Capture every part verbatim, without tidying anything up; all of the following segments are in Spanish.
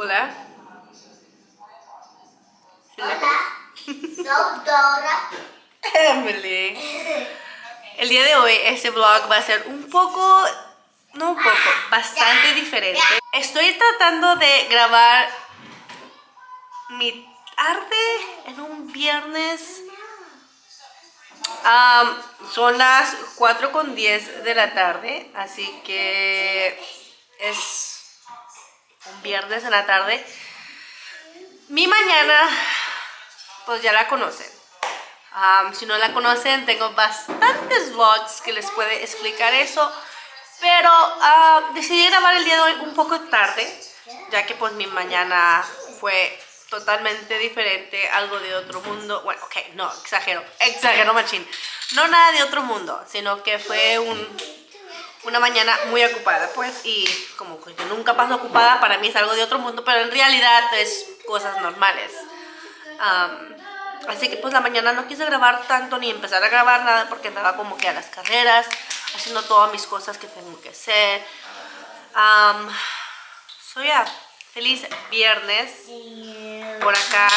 Hola. Hola. Soy Dora. El día de hoy este vlog va a ser un poco, no un poco, bastante diferente. Estoy tratando de grabar mi tarde en un viernes. Um, son las cuatro con diez de la tarde, así que es un viernes en la tarde. Mi mañana, pues ya la conocen. Um, si no la conocen, tengo bastantes vlogs que les puede explicar eso. Pero uh, decidí grabar el día de hoy un poco tarde, ya que pues mi mañana fue totalmente diferente, algo de otro mundo. Bueno, ok, no, exagero, exagero machín. No nada de otro mundo, sino que fue un, una mañana muy ocupada, pues. Y como que nunca paso ocupada, para mí es algo de otro mundo, pero en realidad es cosas normales. Um, así que pues la mañana no quise grabar tanto ni empezar a grabar nada, porque andaba como que a las carreras, haciendo todas mis cosas que tengo que hacer. Um, so yeah, feliz viernes. Por acá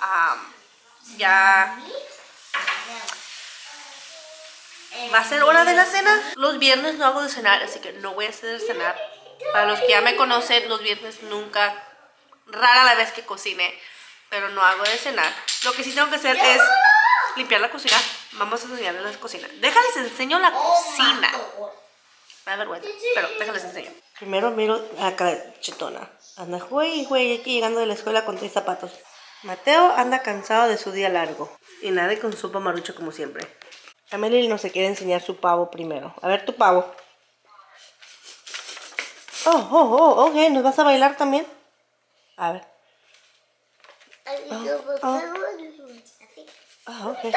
um, ya va a ser hora de la cena. Los viernes no hago de cenar, así que no voy a hacer de cenar. Para los que ya me conocen, los viernes nunca, rara la vez que cocine, pero no hago de cenar. Lo que sí tengo que hacer es limpiar la cocina. Vamos a enseñarles la cocina. Déjales enseño la cocina. Me da vergüenza, pero déjales enseño. Primero miro a Cachetona. Anda, güey, güey, aquí llegando de la escuela con tres zapatos. Mateo anda cansado de su día largo. Y nadie con sopa marucha como siempre. Amelie no se quiere enseñar su pavo primero. A ver, tu pavo. Oh, oh, oh, ok, ¿nos vas a bailar también? A ver. Oh, oh. Oh, okay.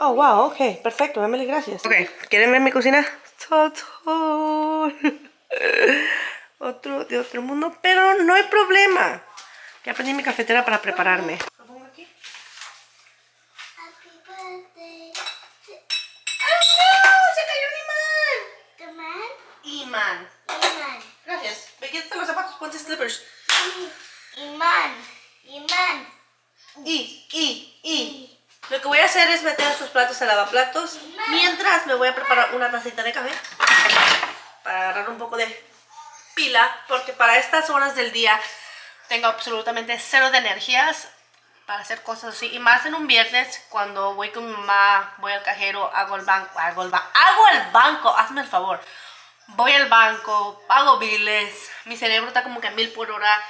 Oh, wow, ok, perfecto, Amelie, gracias. Ok, ¿quieren ver mi cocina? Otro de otro mundo, pero no hay problema. Ya prendí mi cafetera para prepararme. ¿Lo pongo aquí? Happy birthday. ¡Oh, no! ¡Se cayó un imán! ¿Qué imán? Imán. Imán. Gracias. Me quitan los zapatos, ponte slippers. Imán. Imán. Y, y, y. Lo que voy a hacer es meter estos platos al lavaplatos. Mientras me voy a preparar una tacita de café para agarrar un poco de pila, porque para estas horas del día tengo absolutamente cero de energías para hacer cosas así. Y más en un viernes, cuando voy con mi mamá, voy al cajero, hago el banco, hago el banco, hago el banco, hazme el favor. Voy al banco, pago biles, mi cerebro está como que a mil por hora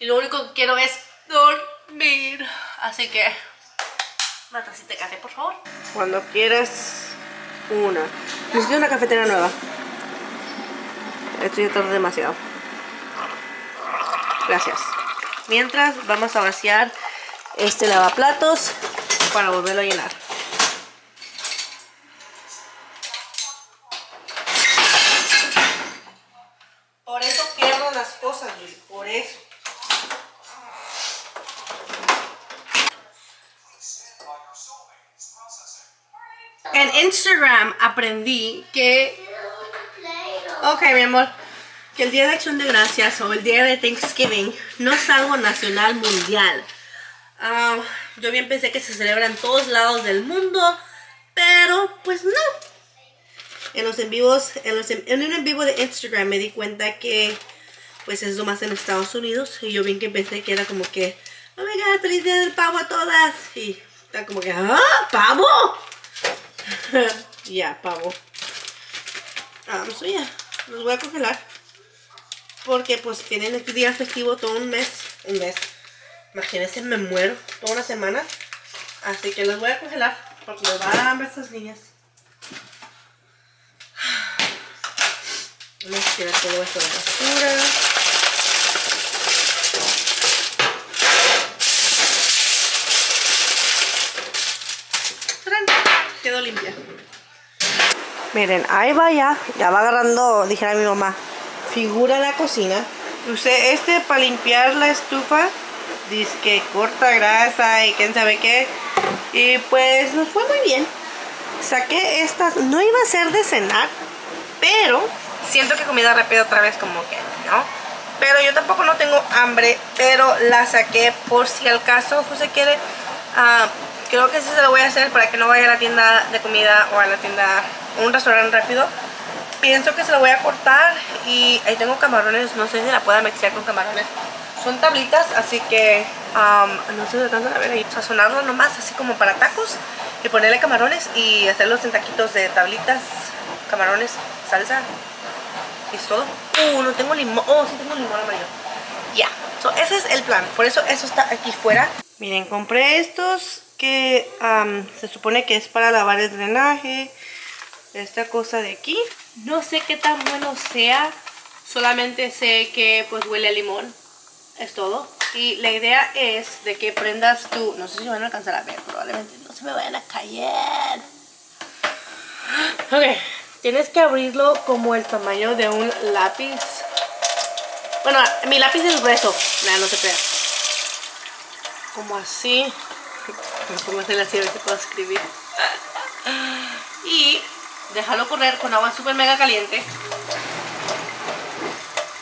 y lo único que quiero es dormir. Así que una tacita de café, por favor. Cuando quieras una. Necesito una cafetera nueva. Esto ya tarda demasiado. Gracias. Mientras vamos a vaciar este lavaplatos para volverlo a llenar. Por eso pierdo las cosas, Luis. Por eso. En Instagram aprendí que, ok mi amor, que el día de Acción de Gracias o el día de Thanksgiving no es algo nacional mundial. Uh, yo bien pensé que se celebra en todos lados del mundo, pero pues no. En los en vivos, en, los en, en un en vivo de Instagram me di cuenta que pues es lo más en Estados Unidos. Y yo bien que pensé que era como que, oh my god, feliz día del pavo a todas. Y está como que, ah, pavo. Ya, yeah, pavo. Um, so yeah, los voy a congelar porque pues tienen este día festivo todo un mes. Un mes, imagínense, me muero. Toda una semana. Así que los voy a congelar porque les va a dar hambre a estas niñas. Vamos a tirar todo esto de basura. Quedó limpia. Miren, ahí va ya. Ya va agarrando, dijera mi mamá, figura la cocina. Usé este para limpiar la estufa. Dice que corta grasa y quién sabe qué. Y pues nos fue muy bien. Saqué estas. No iba a ser de cenar, pero siento que comida rápida otra vez como que no. Pero yo tampoco no tengo hambre, pero la saqué por si al caso José quiere. Uh, creo que sí se lo voy a hacer para que no vaya a la tienda de comida o a la tienda, un restaurante rápido. Pienso que se lo voy a cortar y ahí tengo camarones, no sé si la pueda mezclar con camarones. Son tablitas, así que um, no sé si alcanzan a ver ahí. Sazonarlo nomás, así como para tacos y ponerle camarones y hacerlos en taquitos de tablitas, camarones, salsa. Y todo. Uh, no tengo limón. Oh, sí tengo limón amarillo. Ya. Yeah. So, ese es el plan. Por eso eso está aquí fuera. Miren, compré estos que um, se supone que es para lavar el drenaje. Esta cosa de aquí. No sé qué tan bueno sea. Solamente sé que pues huele a limón. Es todo. Y la idea es de que prendas tú. No sé si van a alcanzar a ver. Probablemente no se me vayan a caer. Ok. Tienes que abrirlo como el tamaño de un lápiz. Bueno, mi lápiz es grueso. Nada, no se crea. Como así. Como hacerle así a ver si puedo escribir. Y déjalo correr con agua súper mega caliente.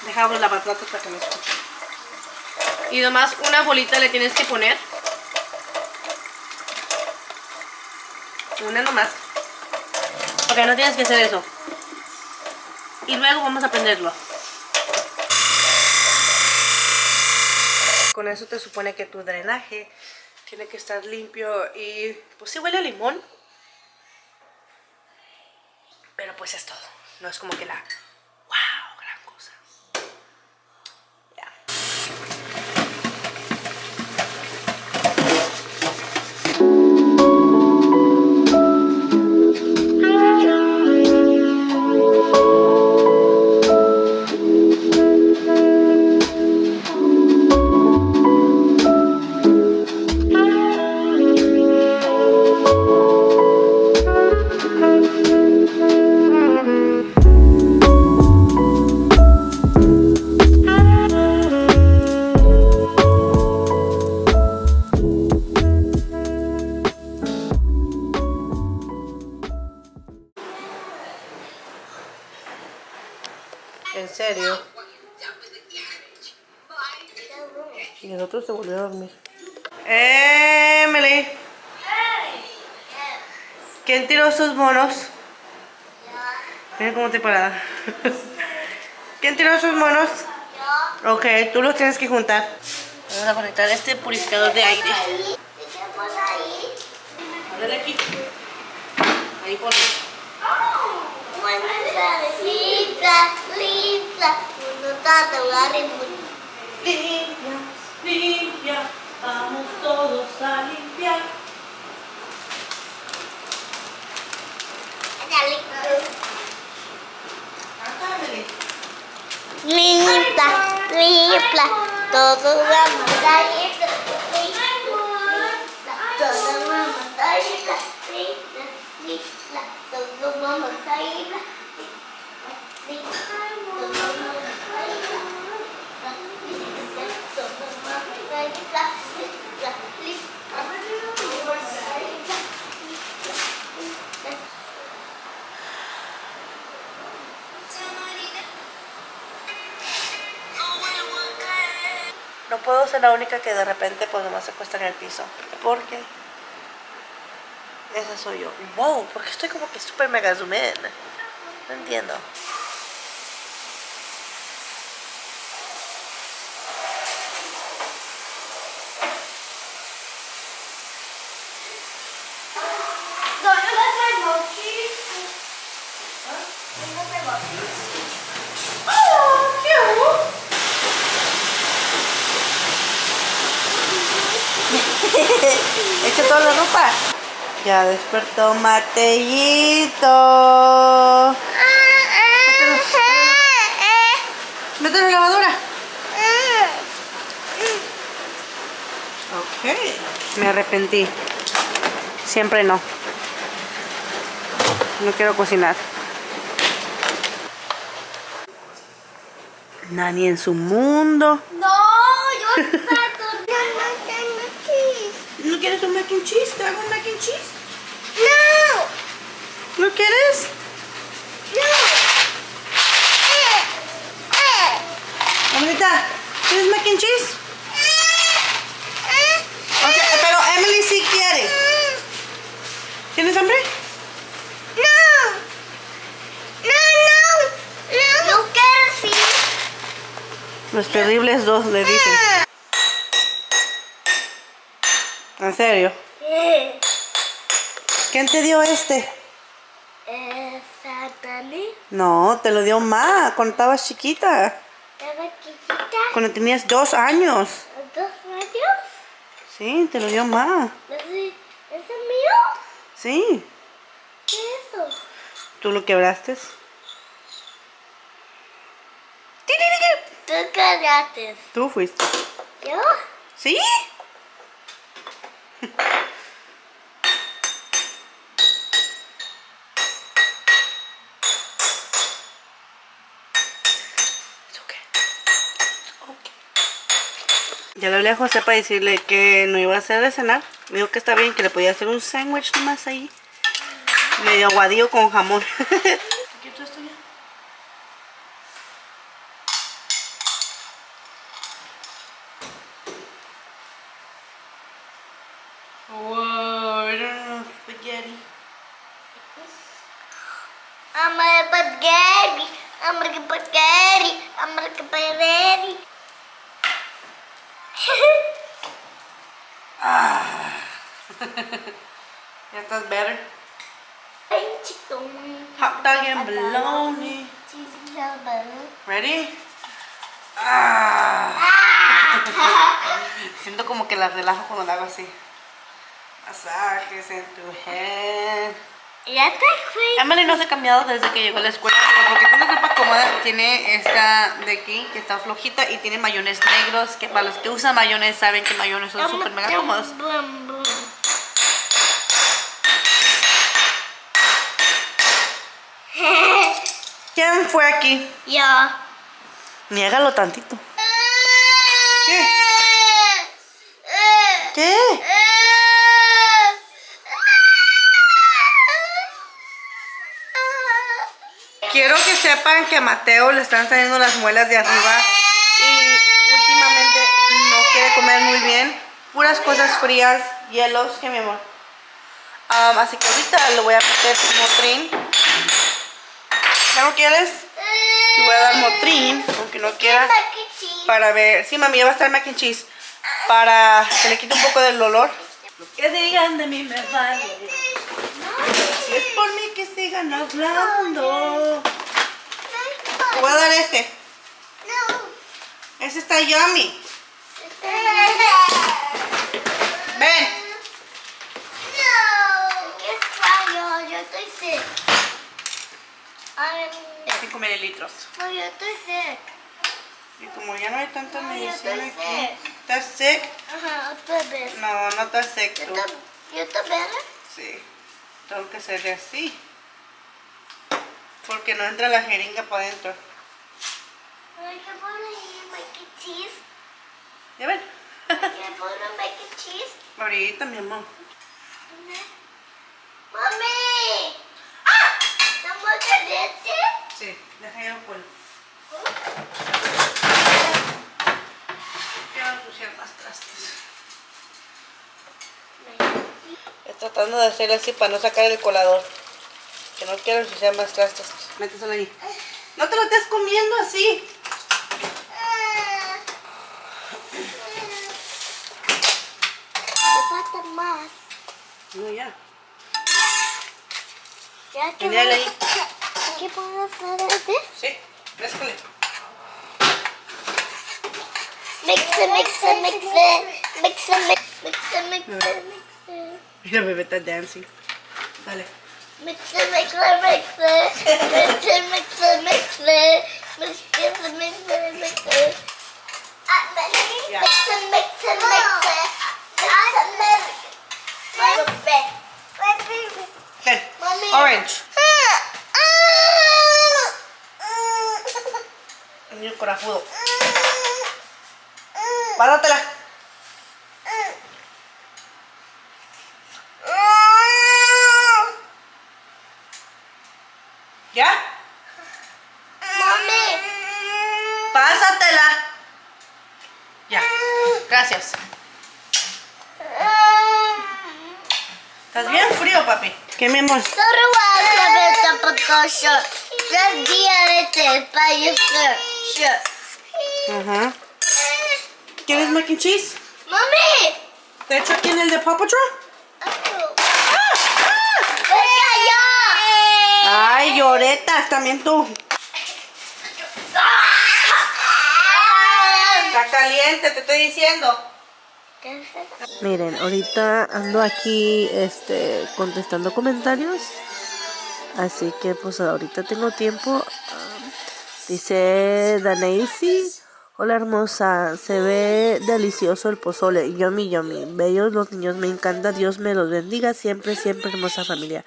Dejamos la patata para que no escuche. Y nomás una bolita le tienes que poner. Una nomás. Ok, no tienes que hacer eso. Y luego vamos a prenderlo. Con eso te supone que tu drenaje tiene que estar limpio y pues sí huele a limón. Pero pues es todo. No es como que la... ¡Wow! Gran cosa. Ya. En serio. Y el otro se volvió a dormir. Emily. ¿Quién tiró esos monos? Mira cómo te parada. ¿Quién tiró esos monos? Ok, tú los tienes que juntar. Vamos a conectar este purificador de aire. A ver aquí. Ahí ponlo. Linda, linda, uno tata, una rimboña. Limpia, limpia, vamos todos a limpiar. Limpia, limpia, todos vamos a limpiar. Todos vamos a limpiar, limpia, limpia, todos vamos a limpiar. No puedo ser la única que de repente pues nomás se acuesta en el piso, porque esa soy yo. Wow, porque estoy como que super mega zoom in. No entiendo. Echa toda la ropa. Ya despertó Mateito. Mételo en la lavadora. Ok. Me arrepentí. Siempre no. No quiero cocinar. Nani en su mundo. No, yo ¿no quieres un mac and cheese? ¿Te hago un mac and cheese? ¡No! ¿No quieres? ¡No! Ahorita, ¿quieres mac and cheese? Okay, pero Emily sí quiere. ¿Tienes hambre? No. No, no. No, no quiero sí. Los terribles dos le dicen. ¿En serio? ¿Quién te dio este? Eh, Satani. No, te lo dio Ma cuando estabas chiquita. ¿Estaba chiquita? Cuando tenías dos años. ¿Dos años? Sí, te lo dio Ma. ¿Ese es mío? Sí. ¿Qué es eso? ¿Tú lo quebraste? Tú quebraste. Tú fuiste. ¿Yo? ¿Sí? Ya le hablé a José para decirle que no iba a hacer de cenar. Me dijo que está bien, que le podía hacer un sándwich nomás ahí. Medio aguadillo con jamón. ¿Qué tú estás ya? Wow, era spaghetti. I'm a spaghetti. I'm a spaghetti. I'm a spaghetti. Ah. ¿Ya estás better? Hot dog and bologna. Ready? Ah. Siento como que la relajo cuando la hago así. Masajes en tu head. Ya está crazy. Emily no se ha cambiado desde que llegó a la escuela, pero porque tiene una ropa cómoda. Tiene esta de aquí, que está flojita, y tiene mayones negros, que para los que usan mayones saben que mayones son súper mega cómodos. ¿Quién fue aquí? Yo. Niégalo tantito. ¿Qué? ¿Qué? Quiero que sepan que a Mateo le están saliendo las muelas de arriba y últimamente no quiere comer muy bien. Puras cosas frías, hielos, ¿qué mi amor? Um, así que ahorita le voy a meter Motrin. ¿Ya no quieres? Le voy a dar Motrin, aunque no quiera, para ver. Sí, mami, ya va a estar mac and cheese, para que le quite un poco del dolor. Lo que digan de mí me vale. Si es por mí que sigan hablando. Te voy a dar este. No. Ese está yummy. Ven. No. ¿Qué fallo? Yo estoy sick. cinco mililitros. No, yo estoy sick. Y como ya no hay tanta medicina aquí. ¿Estás sick? Ajá, otra vez. No, no estás sick. ¿Yo estoy bien? Sí. Tengo que ser así porque no entra la jeringa para adentro. ¿Hay que poner mac and cheese? Ya ven. ¿Hay que poner mac and cheese? Ahorita, mi amor. ¡Mami! ¡Ah! ¿Estamos caliente? Sí, deja yo el polvo. Quiero ensuciar más trastes. Tratando de hacerlo así para no sacar el colador, que no quiero ensuciar más trastes. Méteselo ahí. No te lo estés comiendo así. Te falta más. No, ya. Ya que Genial, ahí. ¿Qué puedo hacer este? Sí, mezcale. Mixe, mixe, mixe. Mixe, mixe, mixe. Mira, bebé está dancing. Dale. Mix it, mix it, mix it. Mix it, mix it, mix it. Mix it, mix it, mix it. Mix it, mix it, mix it. Orange. Niño corajudo. Páratela. ¿Ya? ¡Mami! ¡Pásatela! Gracias. ¿Estás bien frío, papi? ¿Qué, mi amor? Ajá. ¿Quieres mac and cheese? ¡Mami! ¿Te echo aquí en el de Paw Patrol? Oh. ¡Ah! ¡Ah! ¡Ay, lloretas! También tú. Está caliente, te estoy diciendo. Miren, ahorita ando aquí este, contestando comentarios. Así que pues ahorita tengo tiempo. Dice Danaisi: hola hermosa, se ve delicioso el pozole, yummy yummy, bellos los niños, me encanta, Dios me los bendiga siempre, siempre hermosa familia.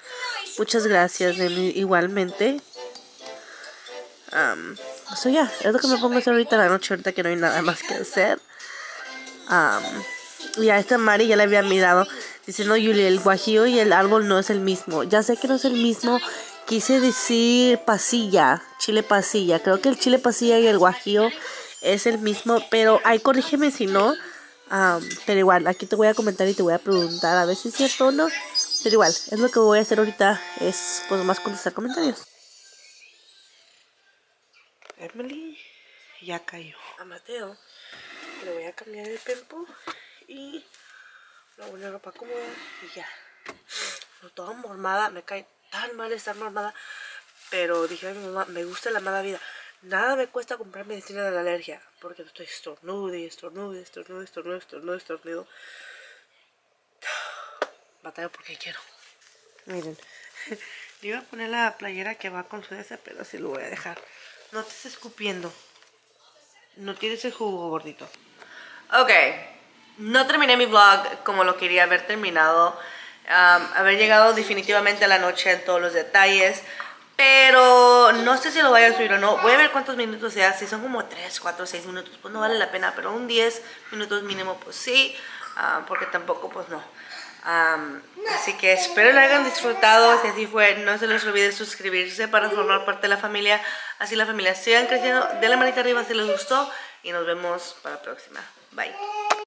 Muchas gracias, de mí, igualmente. Um, eso ya, es lo que me pongo a hacer ahorita en la noche, ahorita que no hay nada más que hacer. Um, y a esta Mari ya le había mirado, dice: no Yuli, el guajillo y el árbol no es el mismo, ya sé que no es el mismo. Quise decir pasilla, chile pasilla. Creo que el chile pasilla y el guajillo es el mismo, pero ay, corrígeme si no. Um, pero igual, aquí te voy a comentar y te voy a preguntar a ver si es cierto o no. Pero igual, es lo que voy a hacer ahorita, es pues más contestar comentarios. Emily ya cayó. A Mateo le voy a cambiar el pempo y luego una ropa cómoda y ya. No, toda mormada, me cae tan mal estar mormada, pero dije a mi mamá, me gusta la mala vida. Nada me cuesta comprar medicina de la alergia, porque estoy estornudo y estornudo y estornudo y estornudo y estornudo, estornudo. Batalla porque quiero. Miren, le iba a poner la playera que va con su ese, pero así lo voy a dejar. No te estés escupiendo. No tienes el jugo, gordito. Ok, no terminé mi vlog como lo quería haber terminado. Um, haber llegado definitivamente a la noche en todos los detalles, pero no sé si lo vaya a subir o no. Voy a ver cuántos minutos sea, si son como tres, cuatro, seis minutos, pues no vale la pena, pero un diez minutos mínimo, pues sí, uh, porque tampoco, pues no. Um, así que espero lo hayan disfrutado. Si así fue, no se les olvide suscribirse para formar parte de la familia, así la familia sigan creciendo. Denle manita arriba si les gustó y nos vemos para la próxima. Bye.